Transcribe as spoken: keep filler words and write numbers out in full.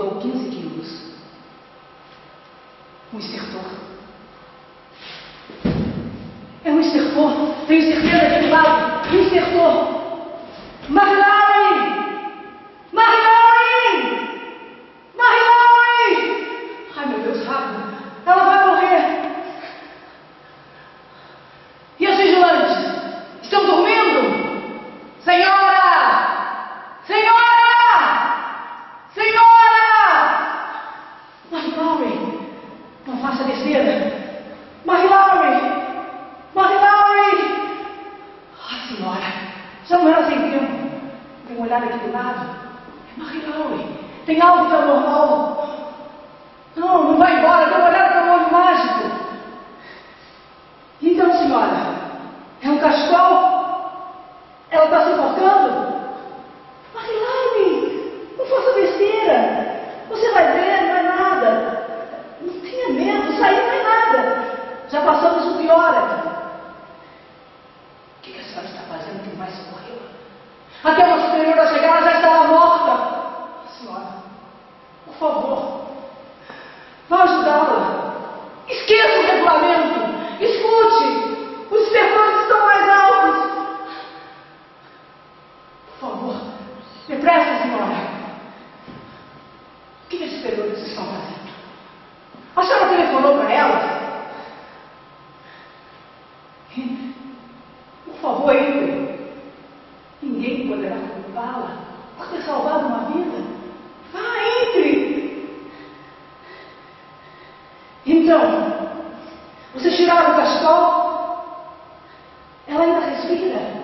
engordou quinze quilos. Um estertor. É um estertor. Tenho certeza que é um lado. Um estertor. Marilyn! Marilyn! Marilyn! Ai, meu Deus, rápido. Ela vai morrer. E as vigilantes? Estão dormindo? Senhora! Senhora! Senhora! Marilyn! Não faça besteira. Marie-Laurie! Marie-Laurie! Ah, senhora, já não era sem tempo. Tem um olhar aqui do lado. É Marie-Laurie. Tem algo que é normal. Não, não vai embora. Tem um olhar para o olho mágico. Então, senhora, é um cachecol? Ela está suportando? Marie-Laurie, não faça besteira. Você vai ver, não é nada. Medo, sair não é nada. Já passamos o pior aqui. O que a senhora está fazendo que mais morreu? Até uma superiora chegar, ela já estava morta. Senhora, por favor, vá ajudá-la. Esqueça o regulamento. Escute. Os sertões estão mais altos. Por favor, depressa, senhora. O que as superiores estão fazendo? A senhora telefonou para ela? Por favor, entre. Ninguém poderá culpá-la por ter salvado uma vida. Ah, entre! Então, vocês tiraram o cachecol? Ela ainda respira?